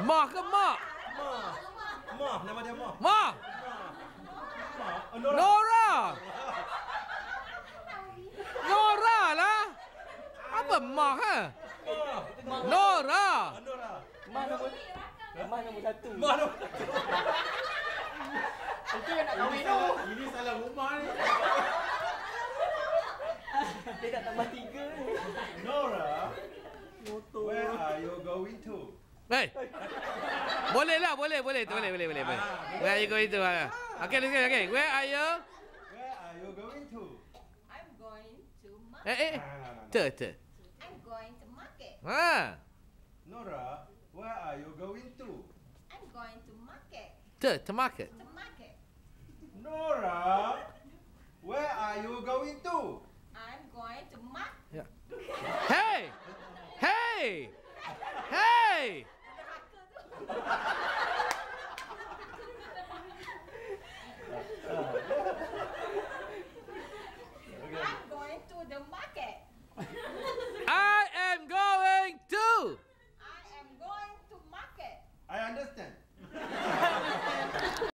Mark a mark. Mark. Mark. Nora. Nora lah. Apa mark ha? Nora. Mark nombor 1. Mark nombor 1. Itu yang nak kahwin tu. Ini salah rumah ni. Dia nak tambah 3 ni. Nora. Motor. Where are you going to? Hey. Bolehlah, boleh. Where are you going to? Okay, listen, okay. Where are you? Where are you going to? I'm going to market. I'm going to market. Ha. Nora, where are you going to? I'm going to market. To market. Nora, where are you going to? I'm going to market. Yeah. Hey! Hey! I'm going to the market.